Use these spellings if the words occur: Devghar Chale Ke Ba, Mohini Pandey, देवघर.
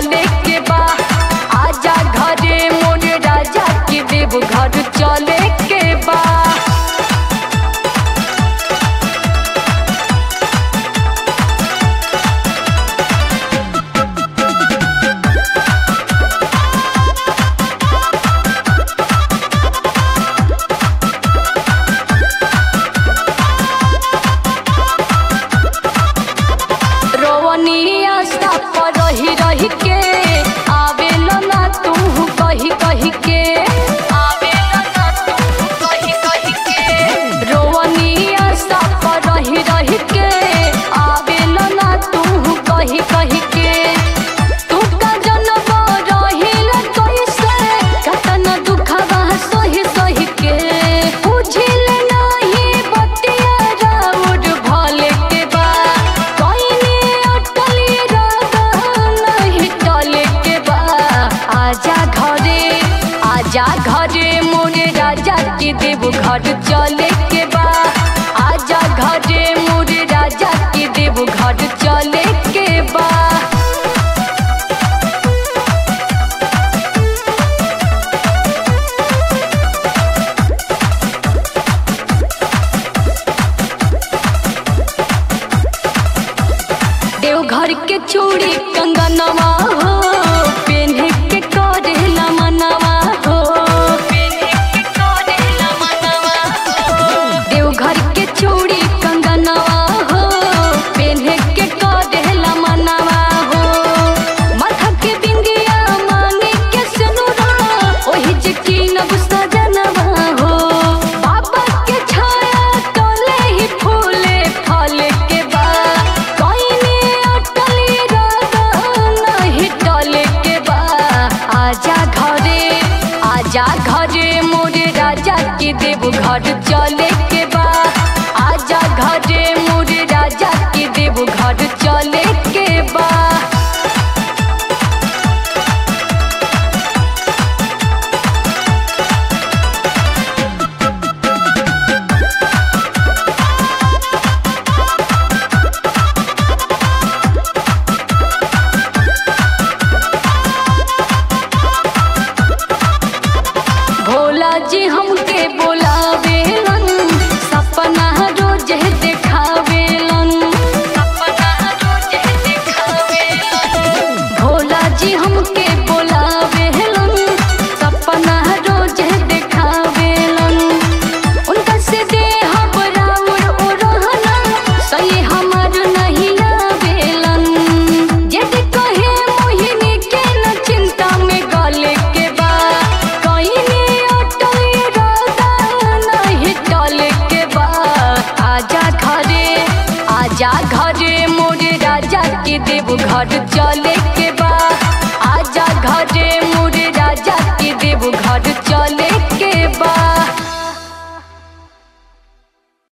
चले के बा, आजा घरे मोरे राजा के देवघर चले के बा। रही रही के आवेला ना तू कही कही के, आवेला ना तू कही कही के, रोवनिया सब रही रही के आवेला ना तू कही कही के। तू का जनम रहिल कैसे, कतना दुखवा सही सही के, बुझिल नाही बतिया राउर भले के बा। आजा घरे मोरे राजा के देवघर चले के बा, आजा घरे मोरे राजा के देवघर चले के बा। देवघर के चूड़ी कंगनवा जा घरे मोरे राजा के देवघर चले के बा, आजा घरे मोरे राजा के देवघर चले के बा। जी हमके बोलावेलन, सपना रोज देखावेलन, सपना रोज देखावेलन। भोला जी हमके बोलावेलन, सपना रोज देखावेलन। उनका से देह बराबर ओढ़ना सही हमार नहीं आवेलन। जब कहे मोहिनी के न चिंता में गले के बा, आजा घरे मोरे राजा के देवघर चले के बा, आजा घरे मोरे राजा के देवघर चले।